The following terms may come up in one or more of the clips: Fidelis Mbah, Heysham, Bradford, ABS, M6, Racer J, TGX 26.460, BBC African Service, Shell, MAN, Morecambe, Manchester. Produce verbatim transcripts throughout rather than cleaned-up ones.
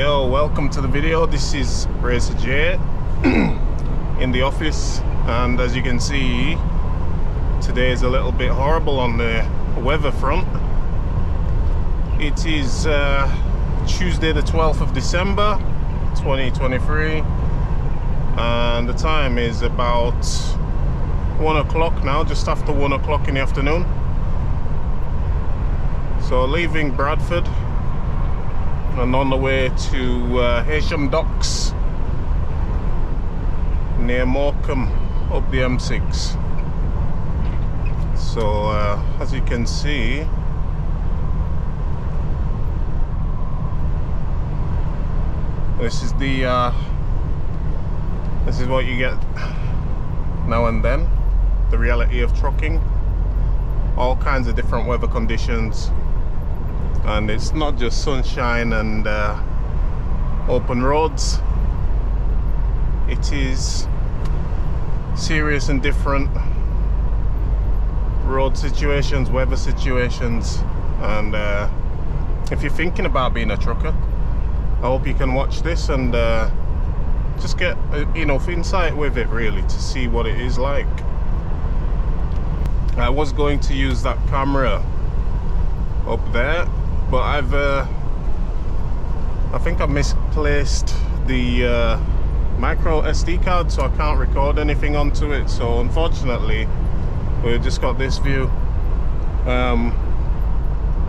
Yo, welcome to the video. This is Racer J in the office, and as you can see, today is a little bit horrible on the weather front. It is uh, Tuesday the twelfth of December twenty twenty-three, and the time is about one o'clock now, just after one o'clock in the afternoon. So leaving Bradford and on the way to uh, Heysham Docks near Morecambe up the M six. So uh, as you can see, this is the uh, this is what you get now and then, the reality of trucking, all kinds of different weather conditions. And it's not just sunshine and uh, open roads, it is serious and different road situations, weather situations. And uh, if you're thinking about being a trucker, I hope you can watch this and uh, just get enough insight with it, really, to see what it is like. I was going to use that camera up there, but I've uh, I think I misplaced the uh, micro S D card, so I can't record anything onto it. So unfortunately we've just got this view, um,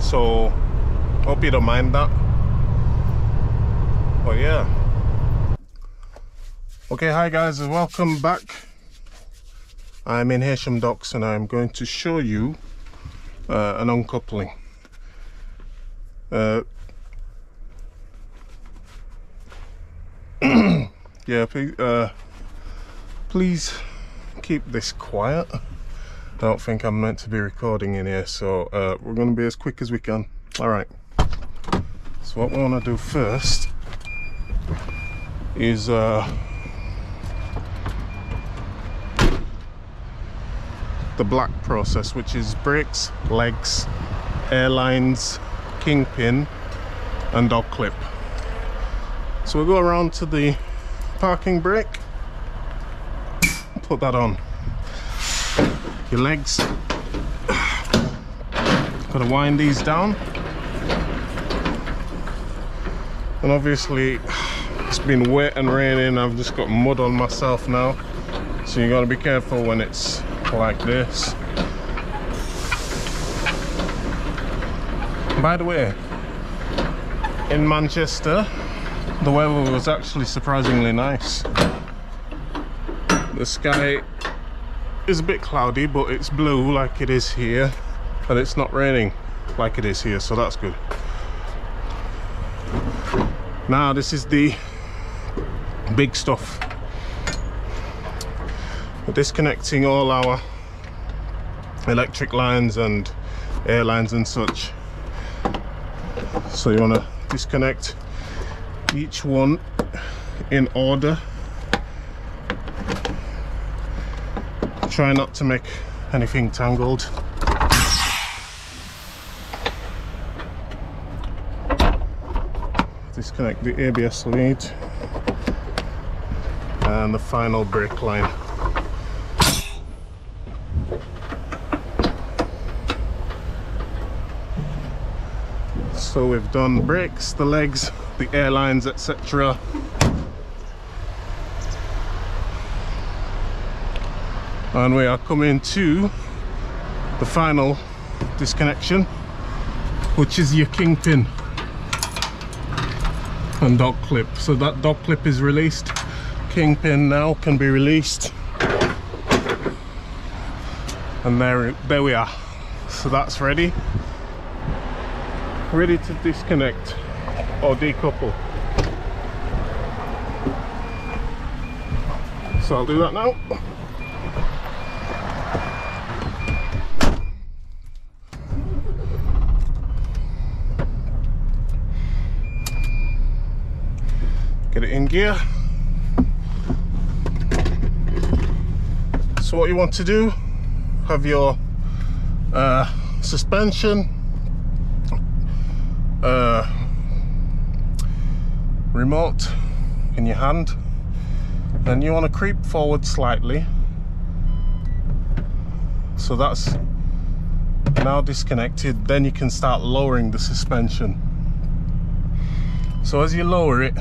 so hope you don't mind that. But yeah, okay, hi guys and welcome back. I'm in Heysham Docks and I'm going to show you uh, an uncoupling. Uh, yeah, please, uh, please keep this quiet. I don't think I'm meant to be recording in here, so uh, we're going to be as quick as we can. Alright, so what we want to do first is uh, the black process, which is brakes, legs, airlines, kingpin and dog clip. So we'll go around to the parking brake, put that on. Your legs, gotta wind these down, and obviously it's been wet and raining, I've just got mud on myself now, so you gotta be careful when it's like this. By the way, in Manchester, the weather was actually surprisingly nice. The sky is a bit cloudy, but it's blue like it is here, and it's not raining like it is here, so that's good. Now this is the big stuff. We're disconnecting all our electric lines and airlines and such. So you want to disconnect each one in order. Try not to make anything tangled. Disconnect the A B S lead and the final brake line. So we've done brakes, the legs, the airlines, et cetera. And we are coming to the final disconnection, which is your kingpin and dog clip. So that dog clip is released. Kingpin now can be released. And there, there we are. So that's ready. Ready to disconnect or decouple. So I'll do that now. Get it in gear. So what you want to do, have your uh, suspension, Uh, remote in your hand, then you want to creep forward slightly. So that's now disconnected. Then you can start lowering the suspension. So as you lower it,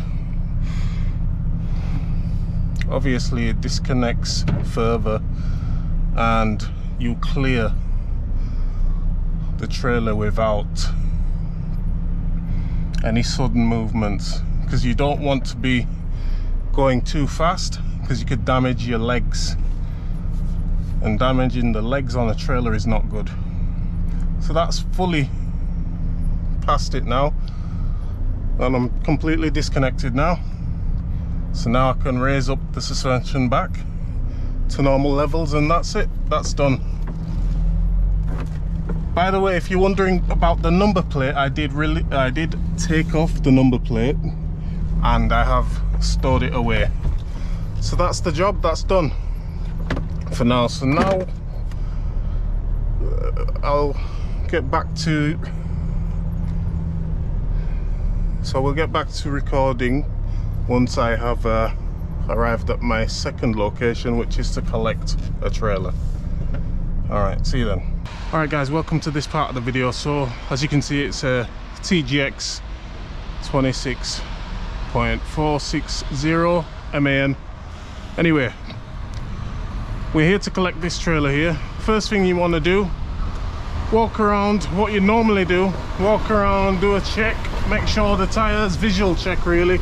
obviously it disconnects further and you clear the trailer without any sudden movements, because you don't want to be going too fast, because you could damage your legs, and damaging the legs on a trailer is not good. So that's fully past it now, and I'm completely disconnected now. So now I can raise up the suspension back to normal levels, and that's it, that's done. By the way, if you're wondering about the number plate, I did really I did take off the number plate and I have stored it away. So that's the job, that's done for now. So now I'll get back to so we'll get back to recording once I have uh, arrived at my second location, which is to collect a trailer. Alright, see you then. Alright guys, welcome to this part of the video. So as you can see, it's a T G X twenty-six point four six zero M A N. Anyway, we're here to collect this trailer here. First thing you want to do, walk around, what you normally do, walk around, do a check, make sure the tyres, visual check really,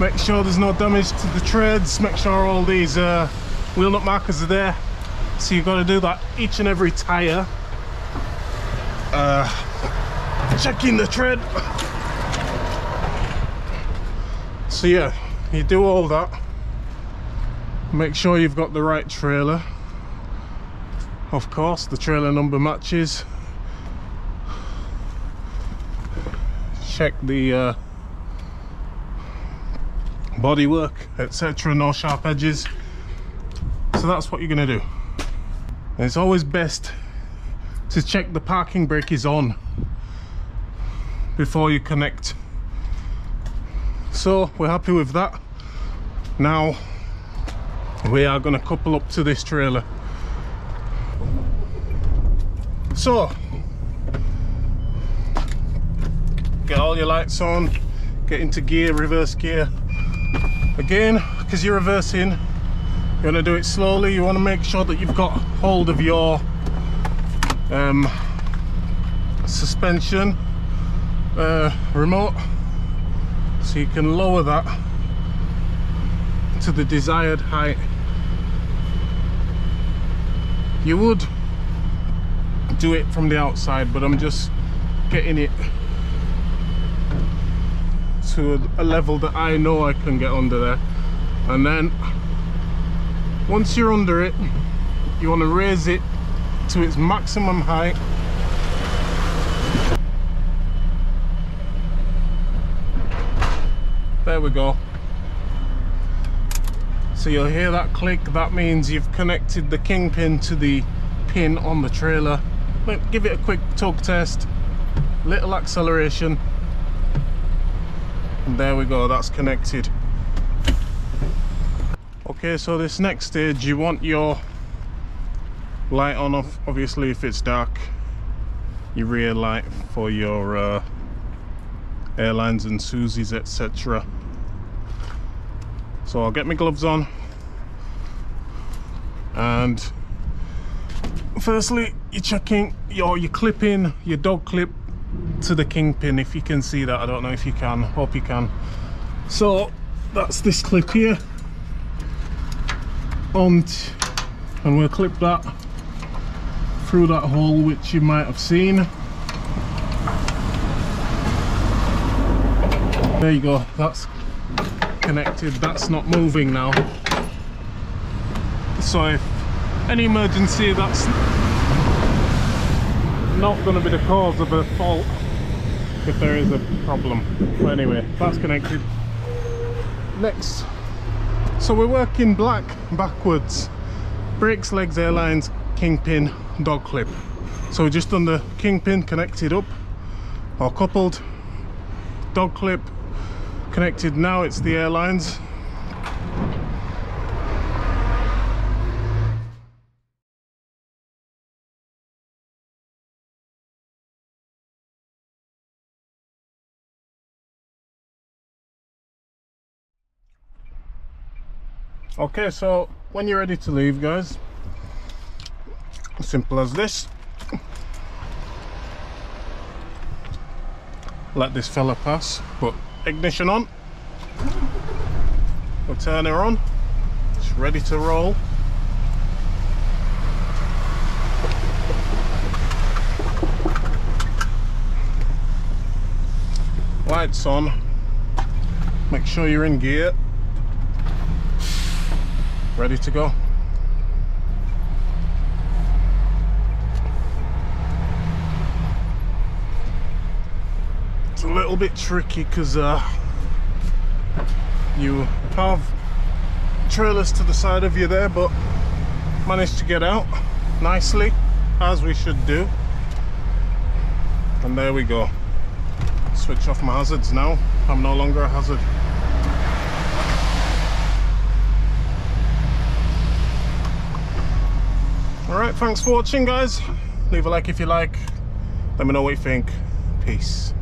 make sure there's no damage to the treads, make sure all these uh, wheel nut markers are there. So you've got to do that each and every tyre, uh, checking the tread. So yeah, you do all that, make sure you've got the right trailer, of course the trailer number matches, check the uh, bodywork, et cetera, no sharp edges. So that's what you're gonna do. And it's always best to check the parking brake is on before you connect. So we're happy with that. Now we are gonna couple up to this trailer. So get all your lights on, get into gear, reverse gear. Again, because you're reversing, you want to do it slowly, you want to make sure that you've got hold of your um, suspension uh, remote, so you can lower that to the desired height. You would do it from the outside, but I'm just getting it to a, a level that I know I can get under there. And then once you're under it, you want to raise it to its maximum height. There we go. So you'll hear that click, that means you've connected the kingpin to the pin on the trailer. Give it a quick tug test, little acceleration. And there we go, that's connected. Okay, so this next stage, you want your light on off, obviously if it's dark, your rear light for your uh, airlines and Susies, et cetera. So I'll get my gloves on, and firstly you're checking your, you're clipping your dog clip to the kingpin, if you can see that. I don't know if you can, hope you can. So that's this clip here, and and we'll clip that through that hole which you might have seen. There you go, that's connected, that's not moving now. So if any emergency, that's not going to be the cause of a fault if there is a problem. But anyway, that's connected. Next, so we're working black backwards, brakes, legs, airlines, kingpin, dog clip. So just on the kingpin connected up or coupled, dog clip, Connected now, it's the airlines. Okay, so when you're ready to leave, guys, simple as this. Let this fella pass, put ignition on, we'll turn her on, it's ready to roll. Lights on, make sure you're in gear. Ready to go. It's a little bit tricky because uh, you have trailers to the side of you there, but managed to get out nicely, as we should do. And there we go. Switch off my hazards now. I'm no longer a hazard. Alright, thanks for watching, guys. Leave a like if you like. Let me know what you think. Peace.